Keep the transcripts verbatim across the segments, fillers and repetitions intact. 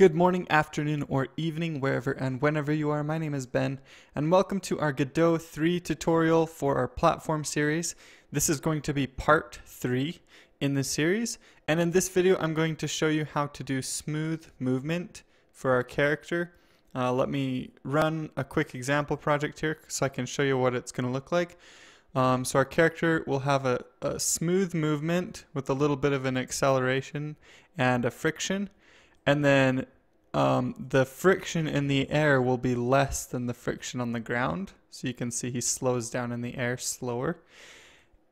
Good morning, afternoon, or evening, wherever and whenever you are. My name is Ben, and welcome to our Godot three tutorial for our platform series. This is going to be part three in the series, and in this video I'm going to show you how to do smooth movement for our character. Uh, let me run a quick example project here so I can show you what it's going to look like. Um, so our character will have a, a smooth movement with a little bit of an acceleration and a friction. And then um, the friction in the air will be less than the friction on the ground. So you can see he slows down in the air slower.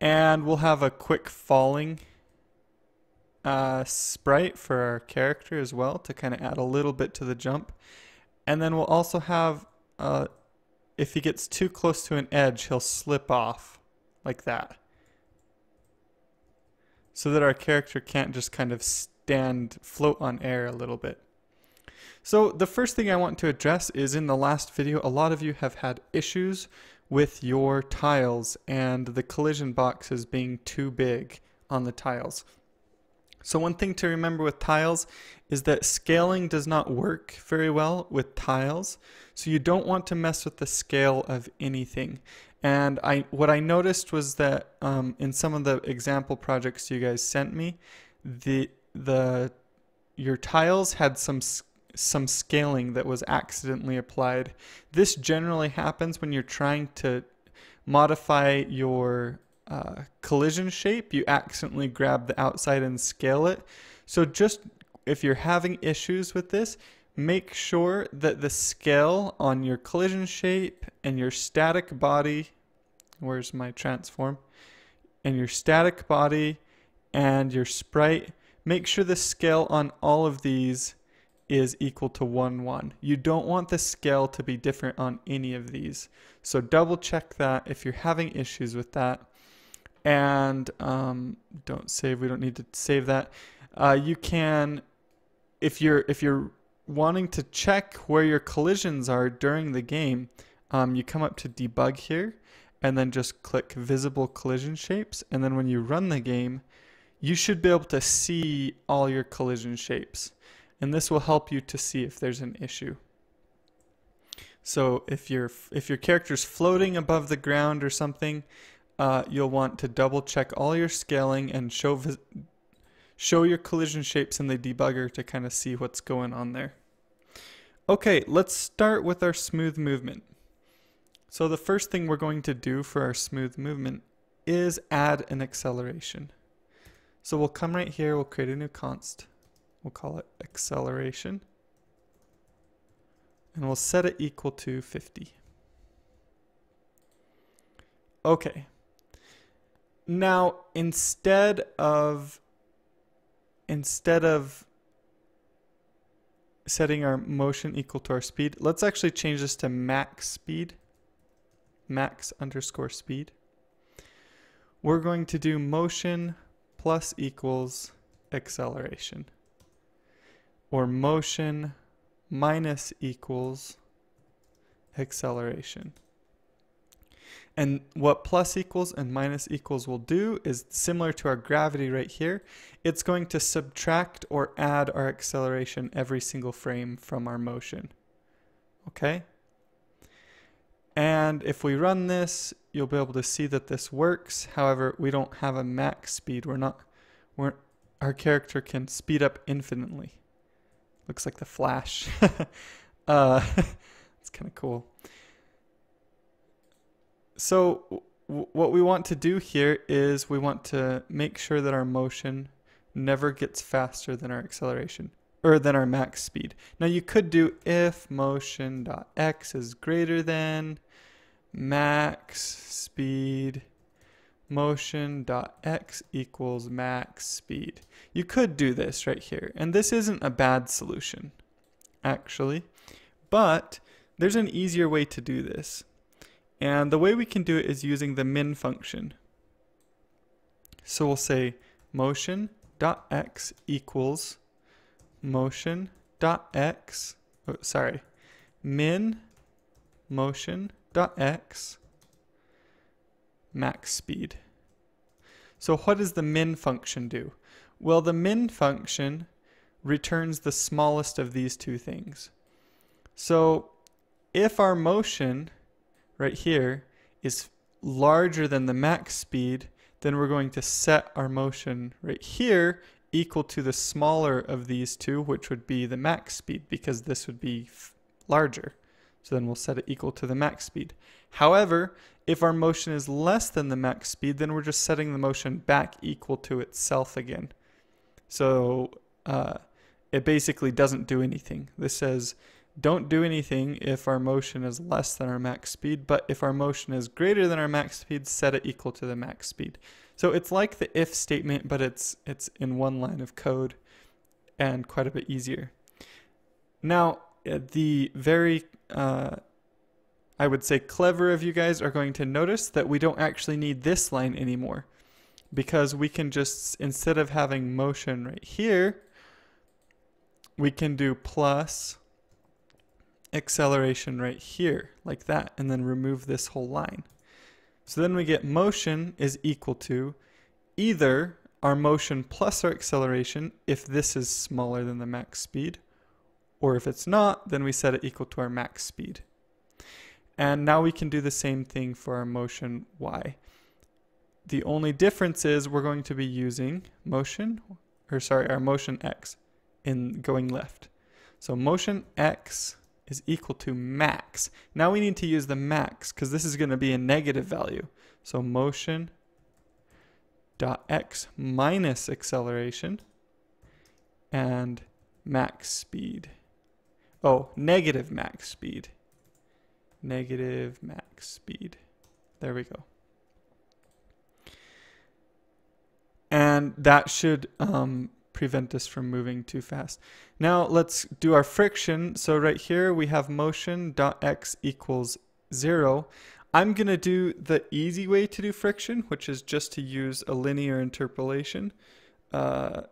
And we'll have a quick falling uh, sprite for our character as well to kind of add a little bit to the jump. And then we'll also have, uh, if he gets too close to an edge, he'll slip off like that. So that our character can't just kind of st and float on air a little bit. So the first thing I want to address is, in the last video a lot of you have had issues with your tiles and the collision boxes being too big on the tiles. So one thing to remember with tiles is that scaling does not work very well with tiles, so you don't want to mess with the scale of anything. And I what I noticed was that um, in some of the example projects you guys sent me, the The your tiles had some some scaling that was accidentally applied. This generally happens when you're trying to modify your uh, collision shape. You accidentally grab the outside and scale it. So just if you're having issues with this, make sure that the scale on your collision shape and your static body, where's my transform, and your static body and your sprite, make sure the scale on all of these is equal to one one. You don't want the scale to be different on any of these. So double check that if you're having issues with that. And um, don't save, we don't need to save that. Uh, you can, if you're, if you're wanting to check where your collisions are during the game, um, you come up to debug here and then just click visible collision shapes. And then when you run the game, you should be able to see all your collision shapes, and this will help you to see if there's an issue. So if your if your character's floating above the ground or something, uh, you'll want to double check all your scaling and show show your collision shapes in the debugger to kind of see what's going on there. Okay, let's start with our smooth movement. So the first thing we're going to do for our smooth movement is add an acceleration. So we'll come right here, we'll create a new const. We'll call it acceleration. And we'll set it equal to fifty. Okay. Now, instead of instead of setting our motion equal to our speed, let's actually change this to max speed. Max underscore speed. We're going to do motion plus equals acceleration, or motion minus equals acceleration. And what plus equals and minus equals will do is similar to our gravity right here. It's going to subtract or add our acceleration every single frame from our motion. Okay? And if we run this, you'll be able to see that this works. However, we don't have a max speed. We're not, we're, our character can speed up infinitely. Looks like the Flash. uh, it's kind of cool. So w what we want to do here is we want to make sure that our motion never gets faster than our acceleration, or than our max speed. Now you could do if motion.x is greater than max speed, motion.x equals max speed. You could do this right here, and this isn't a bad solution actually, but there's an easier way to do this, and the way we can do it is using the min function. So we'll say motion.x equals motion.x, oh, sorry, min motion dot x max speed. So what does the min function do? Well, the min function returns the smallest of these two things. So if our motion right here is larger than the max speed, then we're going to set our motion right here equal to the smaller of these two, which would be the max speed, because this would be larger. So then we'll set it equal to the max speed. However, if our motion is less than the max speed, then we're just setting the motion back equal to itself again. So uh, it basically doesn't do anything. This says don't do anything if our motion is less than our max speed, but if our motion is greater than our max speed, set it equal to the max speed. So it's like the if statement, but it's, it's in one line of code and quite a bit easier. Now, the very, uh, I would say clever of you guys are going to notice that we don't actually need this line anymore, because we can just, instead of having motion right here, we can do plus acceleration right here like that, and then remove this whole line. So then we get motion is equal to either our motion plus our acceleration if this is smaller than the max speed, or if it's not, then we set it equal to our max speed. And now we can do the same thing for our motion y. The only difference is we're going to be using motion, or sorry, our motion x in going left. So motion x is equal to max. Now we need to use the max because this is going to be a negative value. So motion dot x minus acceleration and max speed. Oh, negative max speed. Negative max speed. There we go. And that should um, prevent us from moving too fast. Now let's do our friction. So right here we have motion dot x equals zero. I'm gonna do the easy way to do friction, which is just to use a linear interpolation. Uh,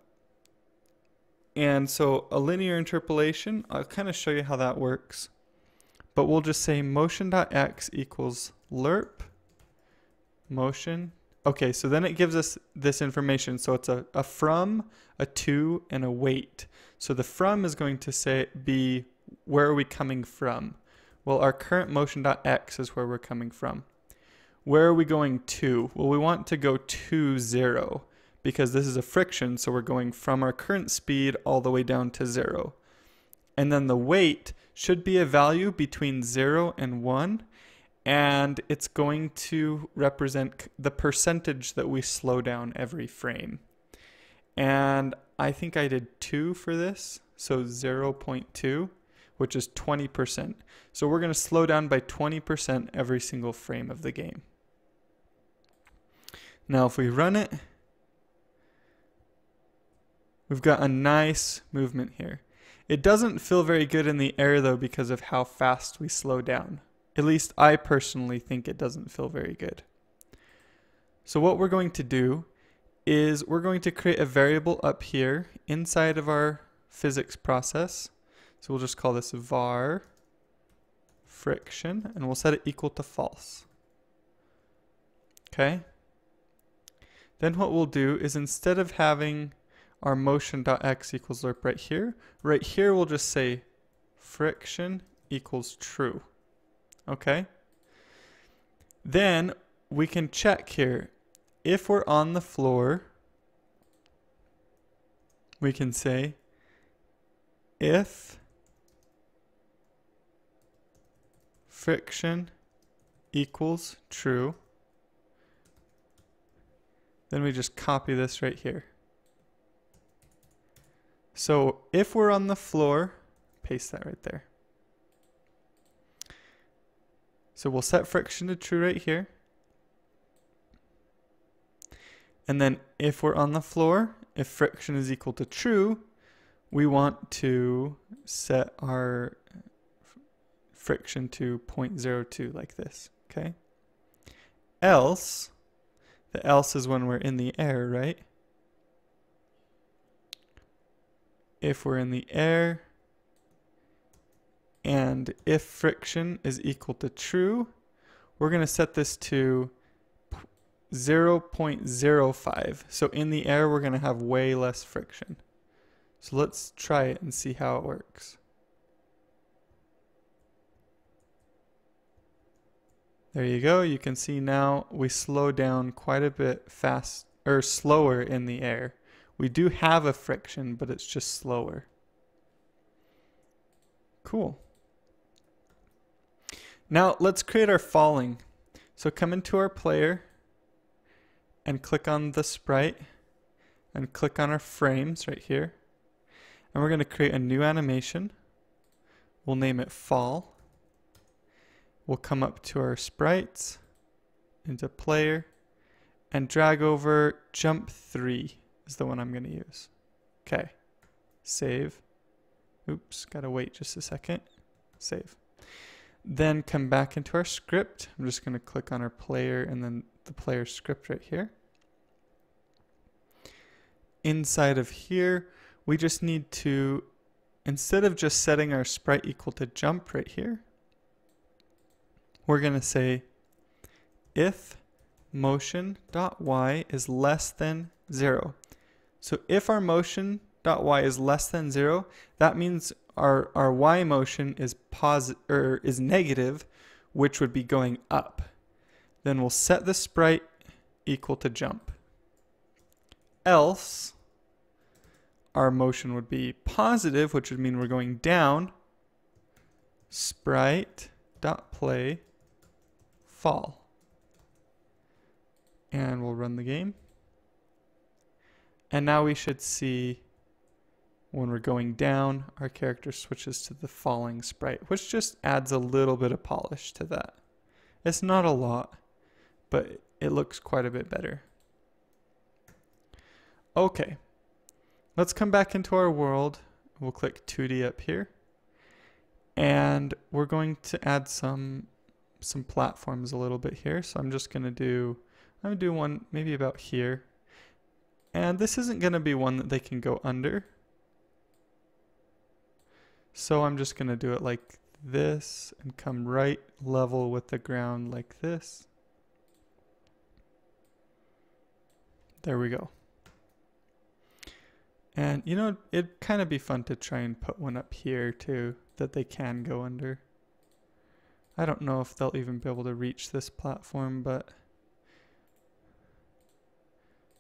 and so a linear interpolation, I'll kind of show you how that works. But we'll just say motion dot x equals lerp motion. Okay, so then it gives us this information. So it's a, a from, a to, and a weight. So the from is going to say be where are we coming from? Well, our current motion.x is where we're coming from. Where are we going to? Well, we want to go to zero because this is a friction. So we're going from our current speed all the way down to zero. And then the weight should be a value between zero and one. And it's going to represent the percentage that we slow down every frame. And I think I did two for this, so zero point two, which is twenty percent. So we're going to slow down by twenty percent every single frame of the game. Now if we run it, we've got a nice movement here. It doesn't feel very good in the air though because of how fast we slow down. At least I personally think it doesn't feel very good. So what we're going to do is we're going to create a variable up here inside of our physics process. So we'll just call this var friction and we'll set it equal to false. Okay. Then what we'll do is instead of having our motion.x equals lerp right here, right here we'll just say friction equals true. Okay, then we can check here. If we're on the floor, we can say if friction equals true, then we just copy this right here. So if we're on the floor, paste that right there. So we'll set friction to true right here. And then if we're on the floor, if friction is equal to true, we want to set our friction to zero point zero two like this, okay? Else, the else is when we're in the air, right? If we're in the air, and if friction is equal to true, we're going to set this to zero point zero five. So in the air, we're going to have way less friction. So let's try it and see how it works. There you go. You can see now we slow down quite a bit fast or slower in the air. We do have a friction, but it's just slower. Cool. Now let's create our falling. So come into our player and click on the sprite and click on our frames right here. And we're going to create a new animation. We'll name it fall. We'll come up to our sprites, into player, and drag over jump three is the one I'm going to use. Okay, save. Oops, gotta wait just a second. Save. Then come back into our script. I'm just going to click on our player and then the player script right here. Inside of here, we just need to, instead of just setting our sprite equal to jump right here, we're going to say if motion.y is less than zero. So if our motion.y is less than zero, that means our, our y motion is positive or is negative, which would be going up. Then we'll set the sprite equal to jump. Else, our motion would be positive, which would mean we're going down. Sprite.play fall. And we'll run the game. And now we should see when we're going down, our character switches to the falling sprite, which just adds a little bit of polish to that. It's not a lot, but it looks quite a bit better. Okay, let's come back into our world. We'll click two D up here. And we're going to add some some platforms a little bit here. So I'm just gonna do, I'm gonna do one maybe about here. And this isn't gonna be one that they can go under. So I'm just gonna do it like this and come right level with the ground like this. There we go. And you know, it'd kind of be fun to try and put one up here too, that they can go under. I don't know if they'll even be able to reach this platform, but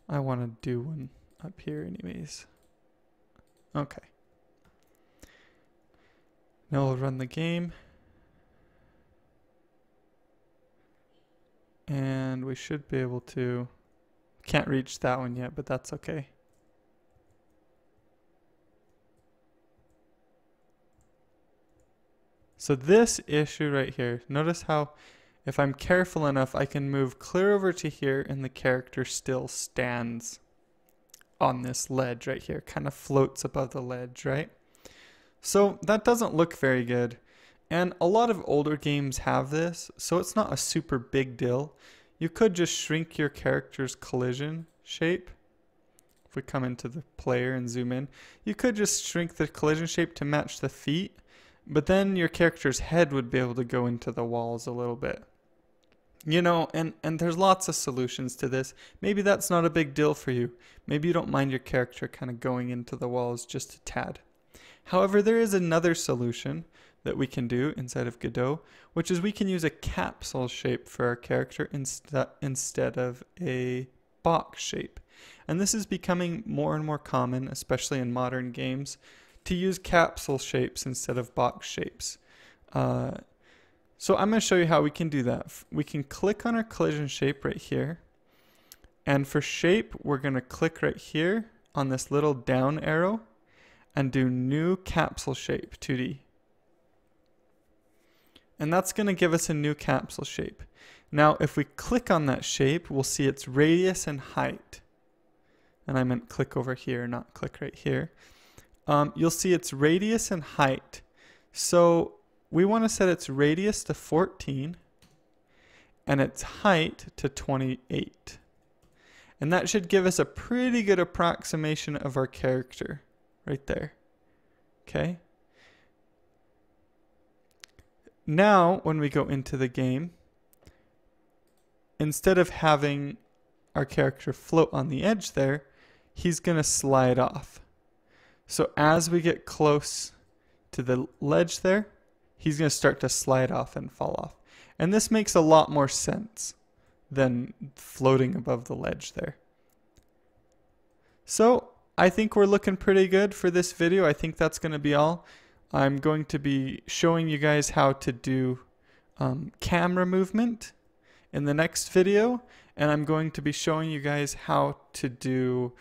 I want to do one up here anyways. Okay. Now we'll run the game. And we should be able to... Can't reach that one yet, but that's okay. So this issue right here, notice how if I'm careful enough, I can move clear over to here and the character still stands on this ledge right here, kind of floats above the ledge, right? So that doesn't look very good. And a lot of older games have this, so it's not a super big deal. You could just shrink your character's collision shape. If we come into the player and zoom in, you could just shrink the collision shape to match the feet. But then your character's head would be able to go into the walls a little bit. You know, and, and there's lots of solutions to this. Maybe that's not a big deal for you. Maybe you don't mind your character kind of going into the walls just a tad. However, there is another solution that we can do inside of Godot, which is we can use a capsule shape for our character instead instead of a box shape. And this is becoming more and more common, especially in modern games, to use capsule shapes instead of box shapes. Uh, so I'm going to show you how we can do that. We can click on our collision shape right here. And for shape, we're going to click right here on this little down arrow and do new capsule shape two D. And that's going to give us a new capsule shape. Now, if we click on that shape, we'll see its radius and height. And I meant click over here, not click right here. Um, you'll see its radius and height. So we want to set its radius to fourteen and its height to twenty-eight. And that should give us a pretty good approximation of our character right there. Okay. Now, when we go into the game, instead of having our character float on the edge there, he's going to slide off. So as we get close to the ledge there, he's going to start to slide off and fall off. And this makes a lot more sense than floating above the ledge there. So I think we're looking pretty good for this video. I think that's going to be all. I'm going to be showing you guys how to do um, camera movement in the next video, and I'm going to be showing you guys how to do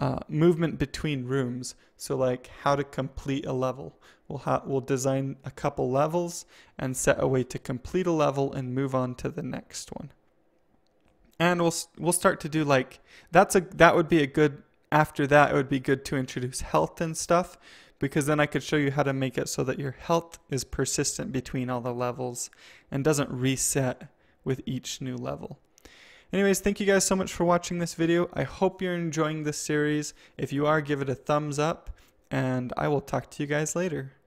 uh, movement between rooms. So like how to complete a level. We'll, ha we'll design a couple levels and set a way to complete a level and move on to the next one. And we'll, we'll start to do like, that's a, that would be a good, after that it would be good to introduce health and stuff, because then I could show you how to make it so that your health is persistent between all the levels and doesn't reset with each new level. Anyways, thank you guys so much for watching this video. I hope you're enjoying this series. If you are, give it a thumbs up, and I will talk to you guys later.